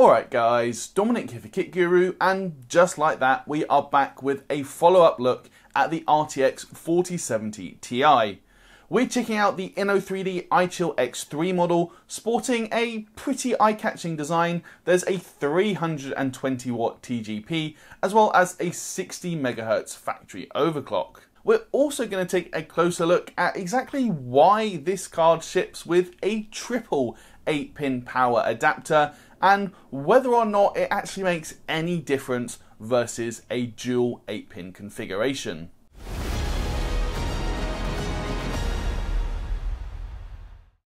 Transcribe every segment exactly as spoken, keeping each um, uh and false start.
Alright guys, Dominic here for KitGuru, and just like that we are back with a follow-up look at the R T X forty seventy T I. We're checking out the Inno three D iChill X three model, sporting a pretty eye-catching design. There's a three hundred twenty watt T G P, as well as a sixty megahertz factory overclock. We're also going to take a closer look at exactly why this card ships with a triple eight pin power adapter, and whether or not it actually makes any difference versus a dual eight pin configuration.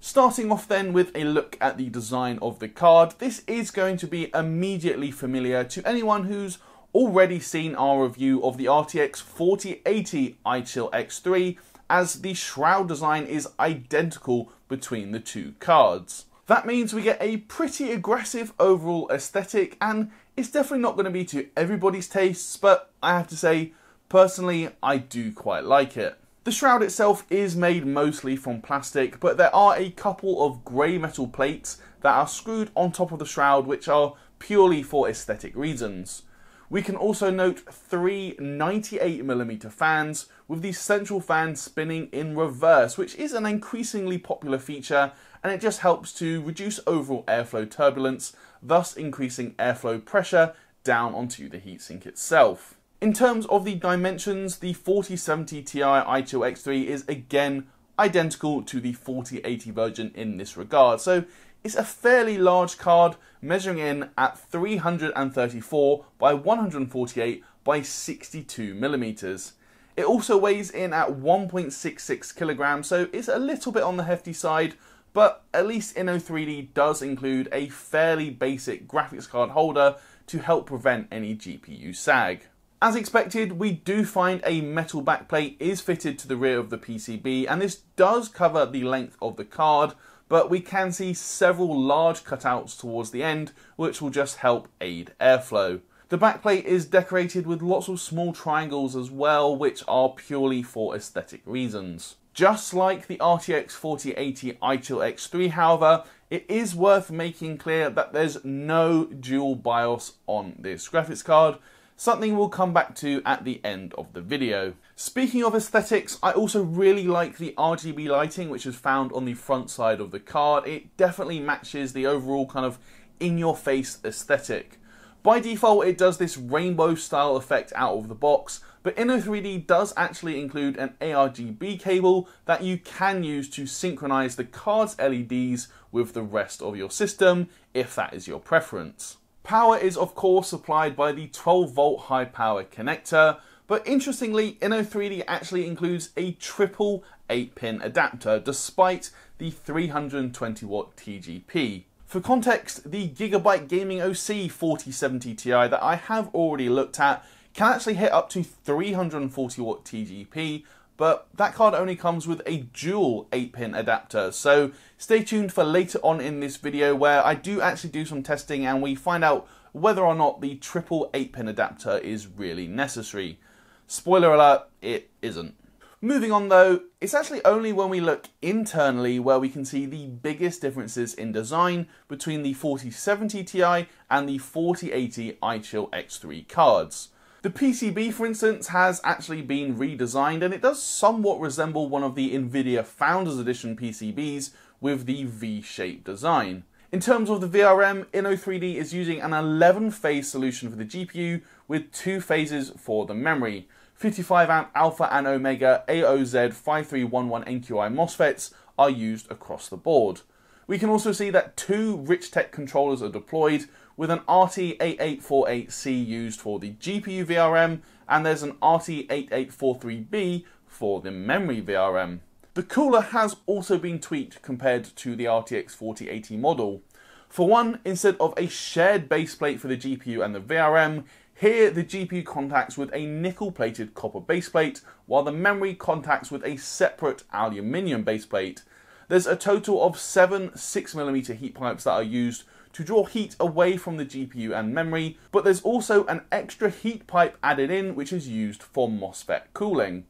Starting off then with a look at the design of the card. This is going to be immediately familiar to anyone who's already seen our review of the R T X forty eighty iChill X three, as the shroud design is identical between the two cards. That means we get a pretty aggressive overall aesthetic, and it's definitely not going to be to everybody's tastes, but I have to say, personally, I do quite like it. The shroud itself is made mostly from plastic, but there are a couple of grey metal plates that are screwed on top of the shroud, which are purely for aesthetic reasons. We can also note three ninety-eight millimeter fans, with the central fan spinning in reverse, which is an increasingly popular feature, and it just helps to reduce overall airflow turbulence, thus increasing airflow pressure down onto the heatsink itself. In terms of the dimensions, the forty seventy T I iChill X three is again identical to the forty eighty version in this regard, so it's a fairly large card, measuring in at three hundred thirty-four by one hundred forty-eight by sixty-two millimeters. It also weighs in at one point six six kilograms, so it's a little bit on the hefty side, but at least Inno three D does include a fairly basic graphics card holder to help prevent any G P U sag. As expected, we do find a metal backplate is fitted to the rear of the P C B, and this does cover the length of the card, but we can see several large cutouts towards the end, which will just help aid airflow. The backplate is decorated with lots of small triangles as well, which are purely for aesthetic reasons. Just like the R T X forty eighty iChill X three, however, it is worth making clear that there's no dual BIOS on this graphics card, something we'll come back to at the end of the video. Speaking of aesthetics, I also really like the R G B lighting which is found on the front side of the card. It definitely matches the overall kind of in-your-face aesthetic. By default, it does this rainbow style effect out of the box, but Inno three D does actually include an A R G B cable that you can use to synchronize the card's L E Ds with the rest of your system, if that is your preference. Power is of course supplied by the twelve volt high power connector, but interestingly Inno three D actually includes a triple eight pin adapter despite the three hundred twenty watt T G P. For context, the Gigabyte Gaming O C forty seventy T I that I have already looked at can actually hit up to three hundred forty watt T G P, but that card only comes with a dual eight pin adapter, so stay tuned for later on in this video where I do actually do some testing and we find out whether or not the triple eight pin adapter is really necessary. Spoiler alert, it isn't. Moving on though, it's actually only when we look internally where we can see the biggest differences in design between the forty seventy T I and the forty eighty iChill X three cards. The P C B, for instance, has actually been redesigned, and it does somewhat resemble one of the NVIDIA Founders Edition P C Bs with the V-shaped design. In terms of the V R M, Inno three D is using an eleven phase solution for the G P U with two phases for the memory. fifty-five amp alpha and omega A O Z five three one one N Q I MOSFETs are used across the board. We can also see that two Richtek controllers are deployed, with an R T eight eight four eight C used for the G P U V R M, and there's an R T eight eight four three B for the memory V R M. The cooler has also been tweaked compared to the R T X forty eighty model. For one, instead of a shared baseplate for the G P U and the V R M, here the G P U contacts with a nickel-plated copper baseplate, while the memory contacts with a separate aluminium baseplate. There's a total of seven six millimeter heat pipes that are used to draw heat away from the G P U and memory, but there's also an extra heat pipe added in which is used for MOSFET cooling.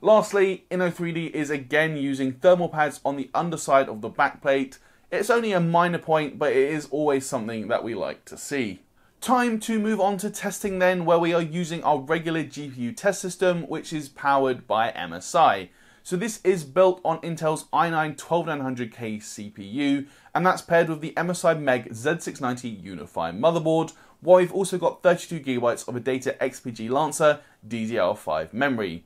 Lastly, Inno three D is again using thermal pads on the underside of the backplate. It's only a minor point, but it is always something that we like to see. Time to move on to testing then, where we are using our regular G P U test system, which is powered by M S I. So this is built on Intel's i nine twelve nine hundred K C P U, and that's paired with the M S I MEG Z six ninety Unify motherboard, while we've also got thirty-two gigabytes of ADATA X P G Lancer D D R five memory.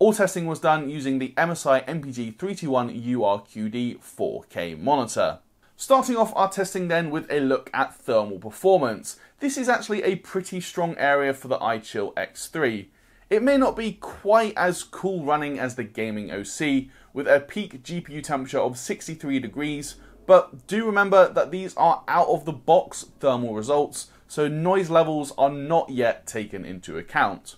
All testing was done using the M S I M P G three twenty-one U R Q D four K monitor. Starting off our testing then with a look at thermal performance. This is actually a pretty strong area for the iChill X three. It may not be quite as cool running as the gaming O C, with a peak G P U temperature of sixty-three degrees, but do remember that these are out of the box thermal results, so noise levels are not yet taken into account.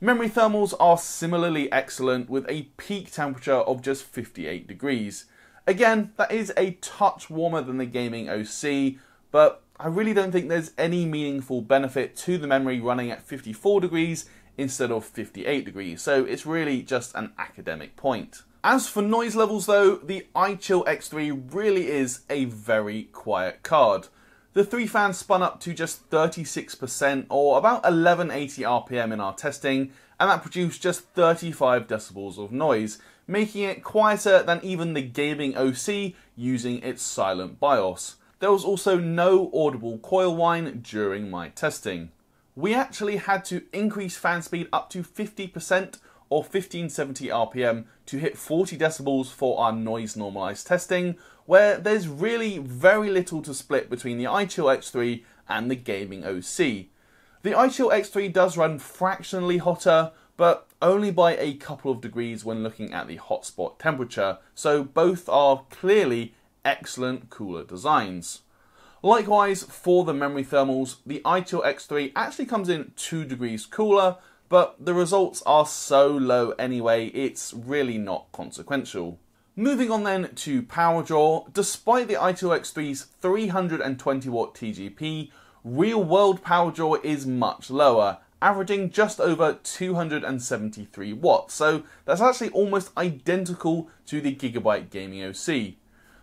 Memory thermals are similarly excellent, with a peak temperature of just fifty-eight degrees. Again, that is a touch warmer than the gaming O C, but I really don't think there's any meaningful benefit to the memory running at fifty-four degrees instead of fifty-eight degrees, so it's really just an academic point. As for noise levels though, the iChill X three really is a very quiet card. The three fan spun up to just thirty-six percent, or about eleven eighty R P M in our testing, and that produced just thirty-five decibels of noise, making it quieter than even the gaming O C using its silent BIOS. There was also no audible coil whine during my testing. We actually had to increase fan speed up to fifty percent or fifteen seventy R P M to hit forty decibels for our noise normalized testing, where there's really very little to split between the iChill X three and the gaming O C. The iChill X three does run fractionally hotter, but only by a couple of degrees when looking at the hotspot temperature, so both are clearly excellent cooler designs. Likewise, for the memory thermals, the iChill X three actually comes in two degrees cooler, but the results are so low anyway, it's really not consequential. Moving on then to power draw. Despite the iChill X three's three hundred twenty watt T G P, real world power draw is much lower, averaging just over two hundred seventy-three watts, so that's actually almost identical to the Gigabyte Gaming O C.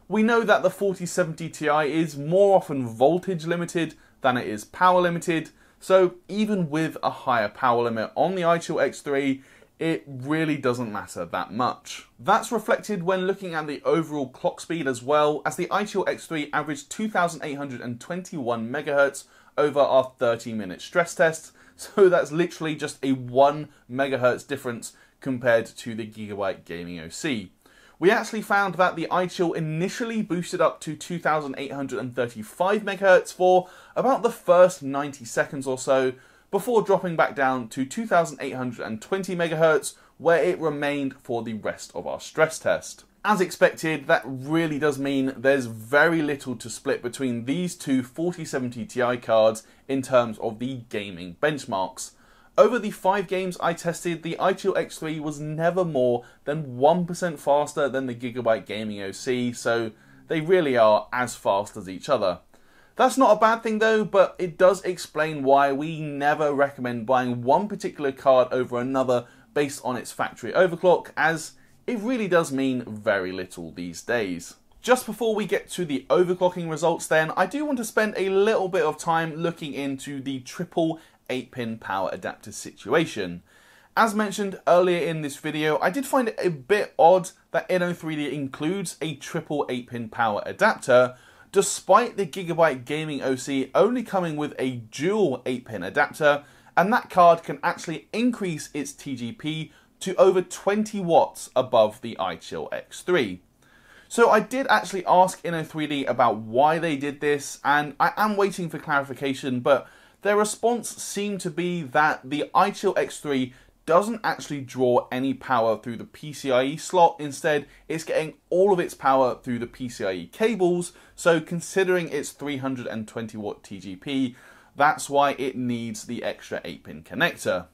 We know that the forty seventy Ti is more often voltage limited than it is power limited, so even with a higher power limit on the iChill X three, it really doesn't matter that much. That's reflected when looking at the overall clock speed as well, as the iChill X three averaged two thousand eight hundred twenty-one megahertz over our thirty minute stress test, so that's literally just a one megahertz difference compared to the Gigabyte Gaming O C. We actually found that the iChill initially boosted up to two thousand eight hundred thirty-five megahertz for about the first ninety seconds or so, before dropping back down to two thousand eight hundred twenty megahertz, where it remained for the rest of our stress test. As expected, that really does mean there's very little to split between these two forty seventy Ti cards in terms of the gaming benchmarks. Over the five games I tested, the iChill X three was never more than one percent faster than the Gigabyte Gaming O C, so they really are as fast as each other. That's not a bad thing though, but it does explain why we never recommend buying one particular card over another based on its factory overclock, as it really does mean very little these days. Just before we get to the overclocking results then, I do want to spend a little bit of time looking into the triple eight pin power adapter situation. As mentioned earlier in this video, I did find it a bit odd that Inno three D includes a triple eight pin power adapter, despite the Gigabyte Gaming O C only coming with a dual eight pin adapter, and that card can actually increase its T G P to over twenty watts above the iChill X three. So I did actually ask Inno three D about why they did this, and I am waiting for clarification, but their response seemed to be that the iChill X three doesn't actually draw any power through the PCIe slot. Instead, it's getting all of its power through the PCIe cables, so considering its three hundred twenty watt T G P, that's why it needs the extra eight pin connector.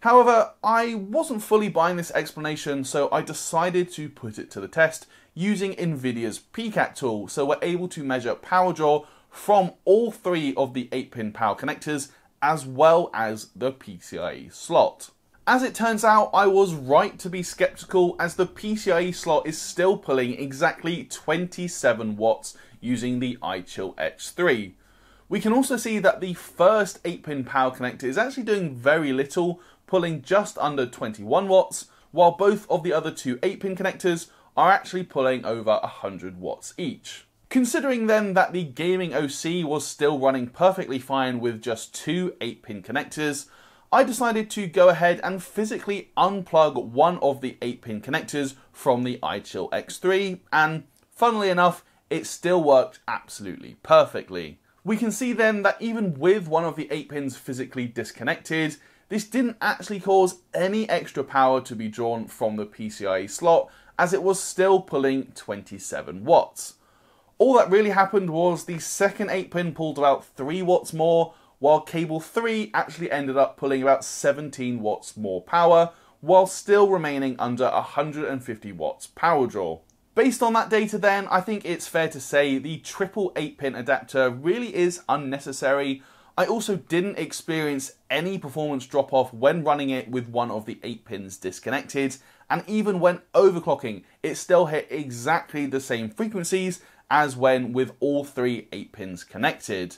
However, I wasn't fully buying this explanation, so I decided to put it to the test using NVIDIA's P CAT tool, so we're able to measure power draw from all three of the eight pin power connectors, as well as the PCIe slot. As it turns out, I was right to be skeptical, as the PCIe slot is still pulling exactly twenty-seven watts using the iChill X three. We can also see that the first eight pin power connector is actually doing very little, pulling just under twenty-one watts, while both of the other two eight pin connectors are actually pulling over one hundred watts each. Considering then that the gaming O C was still running perfectly fine with just two eight pin connectors, I decided to go ahead and physically unplug one of the eight pin connectors from the iChill X three, and funnily enough, it still worked absolutely perfectly. We can see then that even with one of the eight pins physically disconnected, this didn't actually cause any extra power to be drawn from the PCIe slot, as it was still pulling twenty-seven watts. All that really happened was the second eight pin pulled about three watts more, while cable three actually ended up pulling about seventeen watts more power, while still remaining under one hundred fifty watts power draw. Based on that data then, I think it's fair to say the triple eight pin adapter really is unnecessary. I also didn't experience any performance drop-off when running it with one of the eight pins disconnected, and even when overclocking, it still hit exactly the same frequencies as when with all three eight pins connected.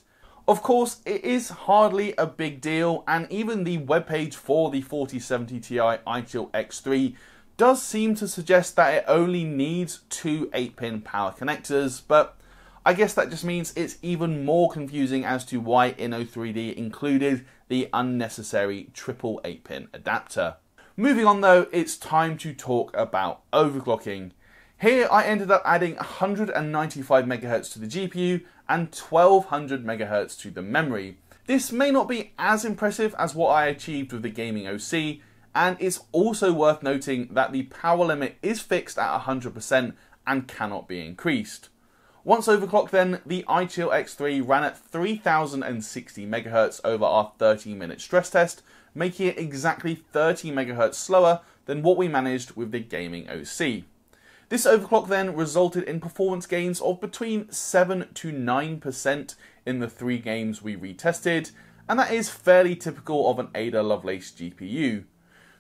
Of course, it is hardly a big deal, and even the webpage for the forty seventy Ti iChill X three does seem to suggest that it only needs two eight pin power connectors, but I guess that just means it's even more confusing as to why Inno three D included the unnecessary triple eight pin adapter. Moving on though, it's time to talk about overclocking. Here I ended up adding one hundred ninety-five megahertz to the G P U and twelve hundred megahertz to the memory. This may not be as impressive as what I achieved with the gaming O C, and it's also worth noting that the power limit is fixed at one hundred percent and cannot be increased. Once overclocked then, the iChill X three ran at three thousand sixty megahertz over our thirty minute stress test, making it exactly thirty megahertz slower than what we managed with the gaming O C. This overclock then resulted in performance gains of between seven to nine percent in the three games we retested, and that is fairly typical of an Ada Lovelace G P U.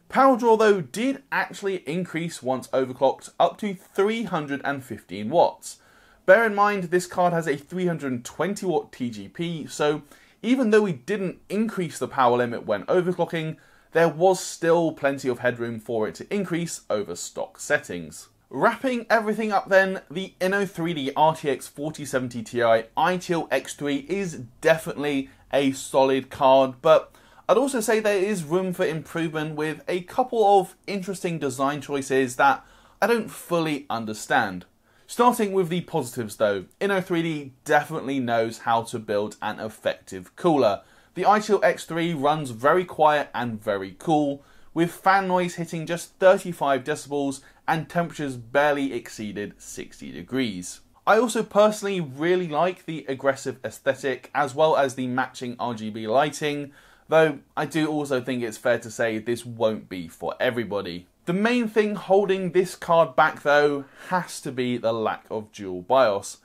Power draw though did actually increase once overclocked up to three hundred fifteen watts. Bear in mind this card has a three hundred twenty watt T G P, so even though we didn't increase the power limit when overclocking, there was still plenty of headroom for it to increase over stock settings. Wrapping everything up then, the Inno three D R T X forty seventy Ti iChill X three is definitely a solid card, but I'd also say there is room for improvement with a couple of interesting design choices that I don't fully understand. Starting with the positives though, Inno three D definitely knows how to build an effective cooler. The iChill X three runs very quiet and very cool, with fan noise hitting just thirty-five decibels and temperatures barely exceeded sixty degrees. I also personally really like the aggressive aesthetic as well as the matching R G B lighting, though I do also think it's fair to say this won't be for everybody. The main thing holding this card back though has to be the lack of dual BIOS.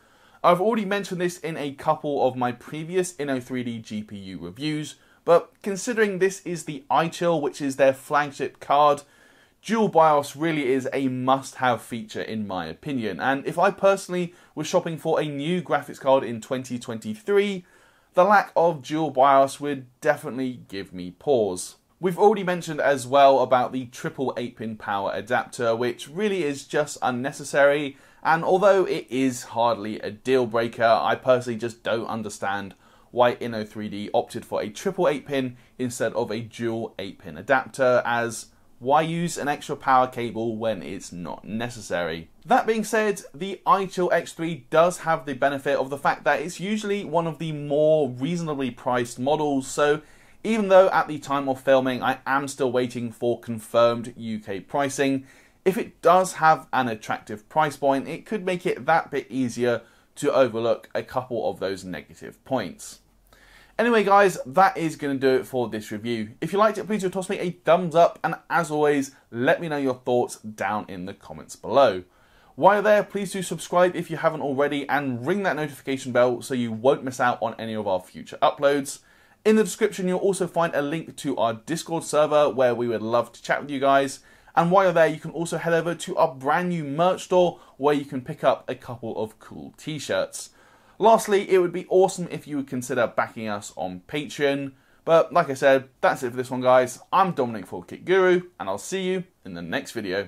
I've already mentioned this in a couple of my previous Inno three D G P U reviews, but considering this is the iChill, which is their flagship card, dual BIOS really is a must-have feature in my opinion. And if I personally was shopping for a new graphics card in twenty twenty-three, the lack of dual BIOS would definitely give me pause. We've already mentioned as well about the triple eight pin power adapter, which really is just unnecessary. And although it is hardly a deal breaker, I personally just don't understand why Inno three D opted for a triple eight pin instead of a dual eight pin adapter, as why use an extra power cable when it's not necessary? That being said, the iChill X three does have the benefit of the fact that it's usually one of the more reasonably priced models, so even though at the time of filming I am still waiting for confirmed U K pricing, if it does have an attractive price point, it could make it that bit easier to overlook a couple of those negative points. Anyway guys, that is going to do it for this review. If you liked it, please do toss me a thumbs up, and as always, let me know your thoughts down in the comments below. While you're there, please do subscribe if you haven't already, and ring that notification bell so you won't miss out on any of our future uploads. In the description you'll also find a link to our Discord server where we would love to chat with you guys. And while you're there, you can also head over to our brand new merch store where you can pick up a couple of cool t-shirts. Lastly, it would be awesome if you would consider backing us on Patreon. But like I said, that's it for this one, guys. I'm Dominic for KitGuru, and I'll see you in the next video.